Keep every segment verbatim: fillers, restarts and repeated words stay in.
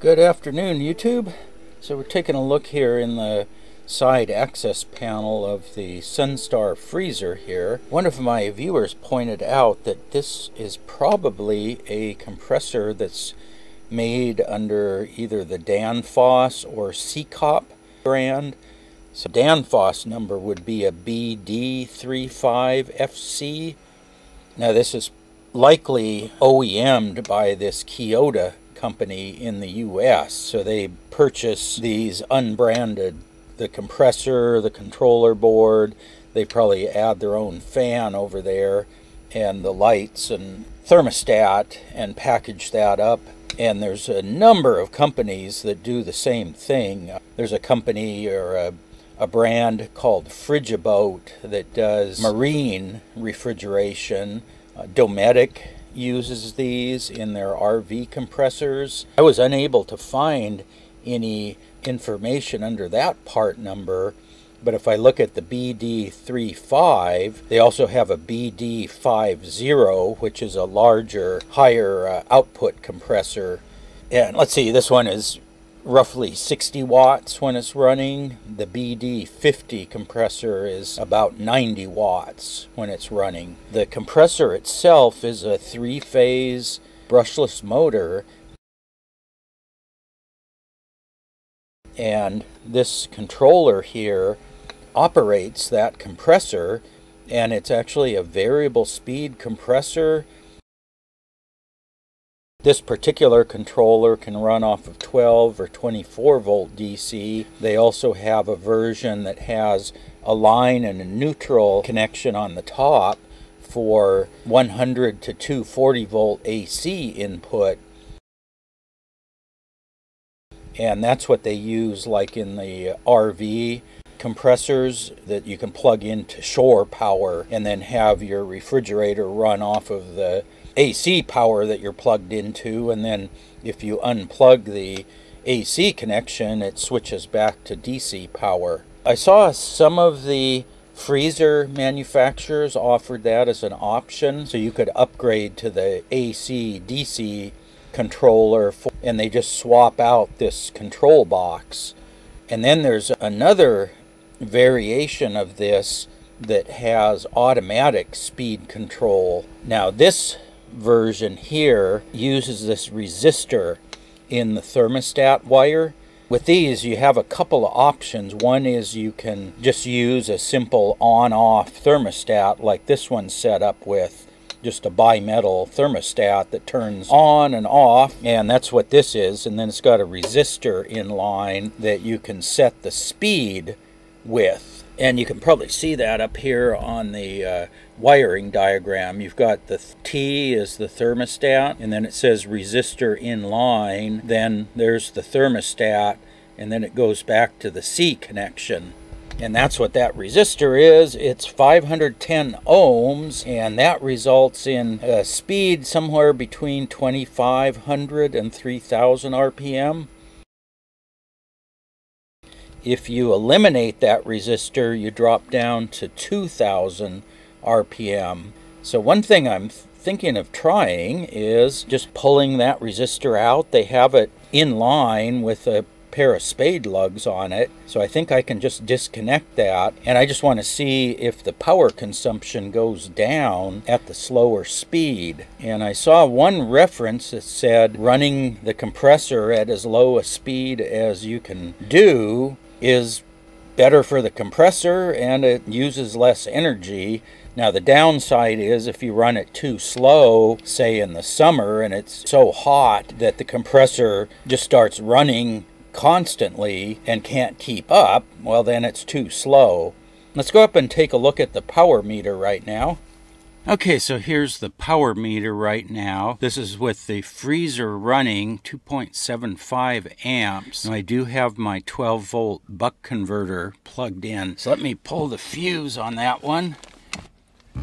Good afternoon, YouTube. So we're taking a look here in the side access panel of the Sunstar freezer here. One of my viewers pointed out that this is probably a compressor that's made under either the Danfoss or Secop brand. So Danfoss number would be a B D three five F C. Now this is likely O E M'd by this Keota company in the U S So they purchase these unbranded, the compressor, the controller board, they probably add their own fan over there and the lights and thermostat and package that up. And there's a number of companies that do the same thing. There's a company or a, a brand called Frigaboat that does marine refrigeration. uh, Dometic uses these in their R V compressors. I was unable to find any information under that part number, but if I look at the B D three five, they also have a B D five zero, which is a larger, higher uh, output compressor. And let's see, this one is roughly sixty watts when it's running. The B D fifty compressor is about ninety watts when it's running. The compressor itself is a three-phase brushless motor, and this controller here operates that compressor, and it's actually a variable speed compressor. This particular controller can run off of twelve or twenty-four volt D C. They also have a version that has a line and a neutral connection on the top for one hundred to two hundred forty volt A C input. And that's what they use like in the R V compressors, that you can plug into shore power and then have your refrigerator run off of the A C power that you're plugged into. And then if you unplug the A C connection, it switches back to D C power. I saw some of the freezer manufacturers offered that as an option, so you could upgrade to the A C D C controller for, and they just swap out this control box. And then there's another variation of this that has automatic speed control. Now this version here uses this resistor in the thermostat wire. With these you have a couple of options. One is you can just use a simple on-off thermostat like this one's set up with, just a bimetal thermostat that turns on and off, and that's what this is. And then it's got a resistor in line that you can set the speed with, and you can probably see that up here on the uh, wiring diagram. You've got the T is the thermostat, and then it says resistor in line, then there's the thermostat, and then it goes back to the C connection. And that's what that resistor is. It's five hundred ten ohms, and that results in a speed somewhere between twenty-five hundred and three thousand R P M. If you eliminate that resistor, you drop down to two thousand R P M. So one thing I'm thinking of trying is just pulling that resistor out. They have it in line with a pair of spade lugs on it, so I think I can just disconnect that, and I just want to see if the power consumption goes down at the slower speed. And I saw one reference that said running the compressor at as low a speed as you can do is better for the compressor and it uses less energy. Now the downside is if you run it too slow, say in the summer, and it's so hot that the compressor just starts running constantly and can't keep up, well then it's too slow. Let's go up and take a look at the power meter right now. Okay, so here's the power meter right now. This is with the freezer running two point seven five amps. Now I do have my twelve volt buck converter plugged in. So let me pull the fuse on that one.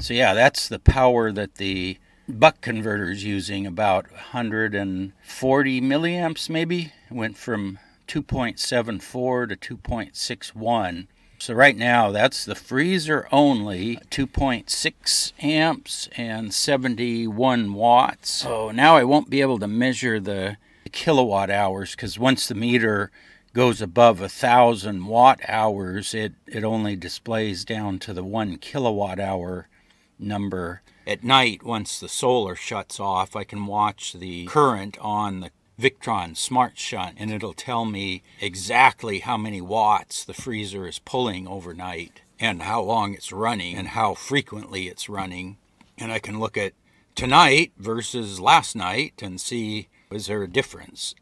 So yeah, that's the power that the buck converter is using, about one hundred forty milliamps maybe. It went from two point seven four to two point six one. So right now that's the freezer only, two point six amps and seventy-one watts. So now I won't be able to measure the kilowatt hours, because once the meter goes above a thousand watt hours, it it only displays down to the one kilowatt hour number. At night, once the solar shuts off, I can watch the current on the Victron Smart Shunt, and it'll tell me exactly how many watts the freezer is pulling overnight, and how long it's running, and how frequently it's running. And I can look at tonight versus last night and see, is there a difference?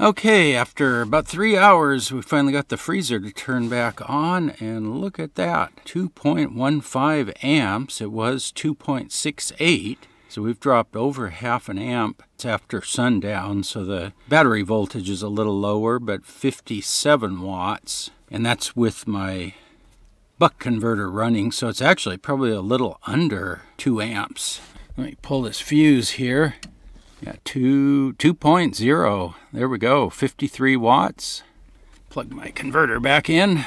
Okay, after about three hours, we finally got the freezer to turn back on, and look at that, two point one five amps. It was two point six eight, so we've dropped over half an amp. It's after sundown, so the battery voltage is a little lower, but fifty-seven watts, and that's with my buck converter running, so it's actually probably a little under two amps. Let me pull this fuse here. Yeah, two point zero. There we go, fifty-three watts. Plug my converter back in.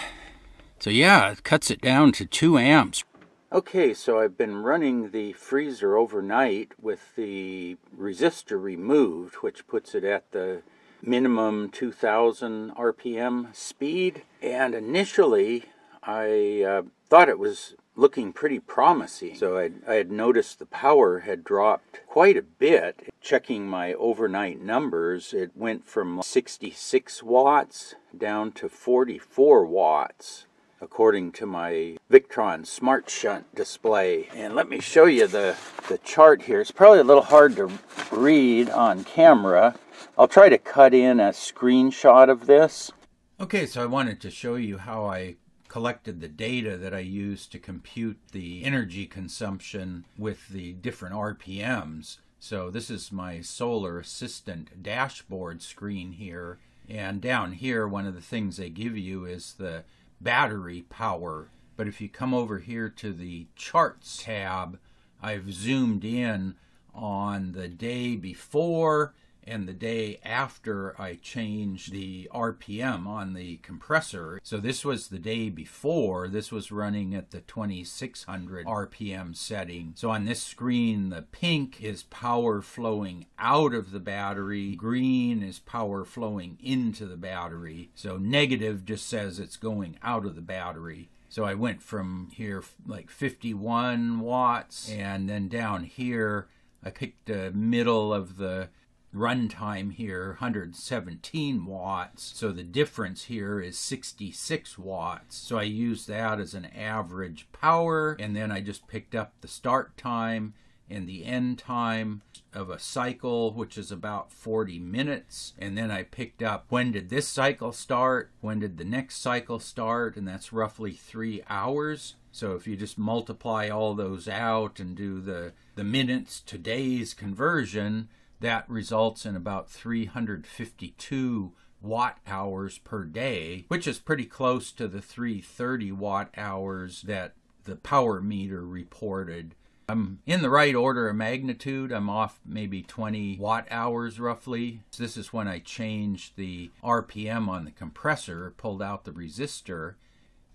So yeah, it cuts it down to two amps. Okay, so I've been running the freezer overnight with the resistor removed, which puts it at the minimum two thousand R P M speed. And initially, I uh, thought it was looking pretty promising. So I, I had noticed the power had dropped quite a bit. Checking my overnight numbers, it went from sixty-six watts down to forty-four watts, according to my Victron Smart Shunt display. And let me show you the, the chart here. It's probably a little hard to read on camera. I'll try to cut in a screenshot of this. Okay, so I wanted to show you how I collected the data that I used to compute the energy consumption with the different R P Ms. So this is my Solar Assistant dashboard screen here, and down here one of the things they give you is the battery power. But if you come over here to the charts tab, I've zoomed in on the day before and the day after I changed the R P M on the compressor. So this was the day before. This was running at the twenty-six hundred R P M setting. So on this screen, the pink is power flowing out of the battery, green is power flowing into the battery. So negative just says it's going out of the battery. So I went from here like fifty-one watts, and then down here I picked the middle of the runtime here, one hundred seventeen watts. So the difference here is sixty-six watts. So I used that as an average power, and then I just picked up the start time and the end time of a cycle, which is about forty minutes. And then I picked up when did this cycle start, when did the next cycle start, and that's roughly three hours. So if you just multiply all those out and do the, the minutes to days conversion, that results in about three hundred fifty-two watt hours per day, which is pretty close to the three hundred thirty watt hours that the power meter reported. I'm in the right order of magnitude. I'm off maybe twenty watt hours roughly. So this is when I changed the R P M on the compressor, pulled out the resistor.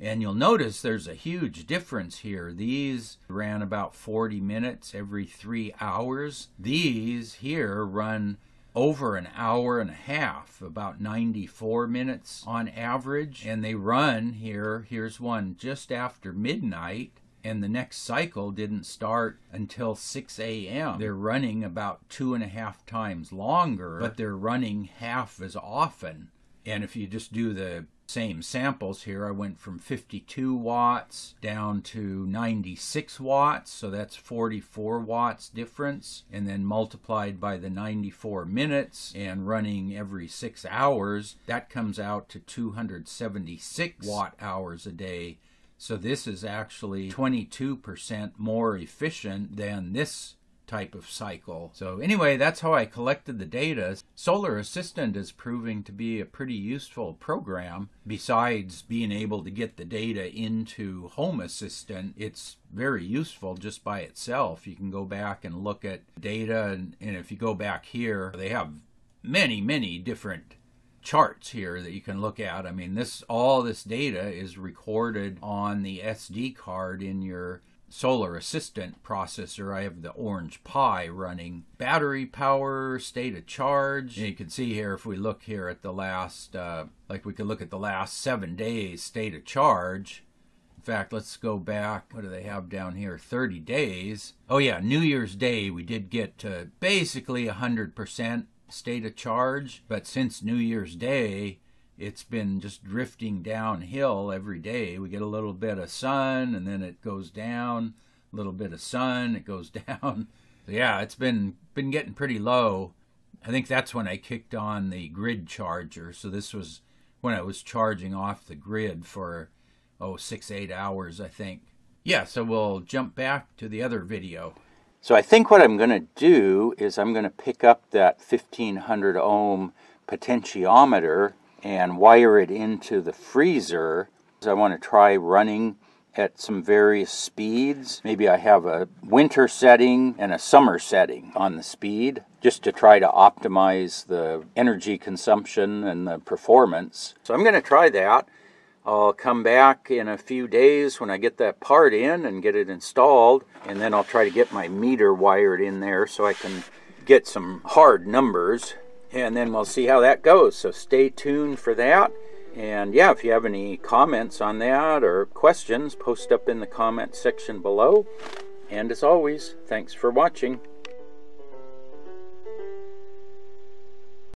And you'll notice there's a huge difference here. These ran about forty minutes every three hours. These here run over an hour and a half, about ninety-four minutes on average. And they run here, here's one just after midnight, and the next cycle didn't start until six A M They're running about two and a half times longer, but they're running half as often. And if you just do the same samples here, I went from fifty-two watts down to ninety-six watts, so that's forty-four watts difference, and then multiplied by the ninety-four minutes and running every six hours, that comes out to two hundred seventy-six watt hours a day. So this is actually twenty-two percent more efficient than this type of cycle. So anyway, that's how I collected the data. Solar Assistant is proving to be a pretty useful program. Besides being able to get the data into Home Assistant, it's very useful just by itself. You can go back and look at data, and, and if you go back here, they have many, many different charts here that you can look at. I mean, this all this data is recorded on the S D card in your Solar Assistant processor, I have the Orange Pi running. Battery power, state of charge. And you can see here, if we look here at the last, uh, like we could look at the last seven days state of charge. In fact, let's go back. What do they have down here? thirty days. Oh yeah, New Year's Day, we did get to basically one hundred percent state of charge. But since New Year's Day, it's been just drifting downhill every day. We get a little bit of sun and then it goes down. A little bit of sun, it goes down. So yeah, it's been been getting pretty low. I think that's when I kicked on the grid charger. So this was when I was charging off the grid for, oh, six, eight hours, I think. Yeah, so we'll jump back to the other video. So I think what I'm going to do is I'm going to pick up that fifteen hundred ohm potentiometer and wire it into the freezer. I want to try running at some various speeds. Maybe I have a winter setting and a summer setting on the speed, just to try to optimize the energy consumption and the performance. So I'm going to try that. I'll come back in a few days when I get that part in and get it installed, and then I'll try to get my meter wired in there so I can get some hard numbers. And then we'll see how that goes. So stay tuned for that. And yeah, if you have any comments on that or questions, post up in the comment section below. And as always, thanks for watching.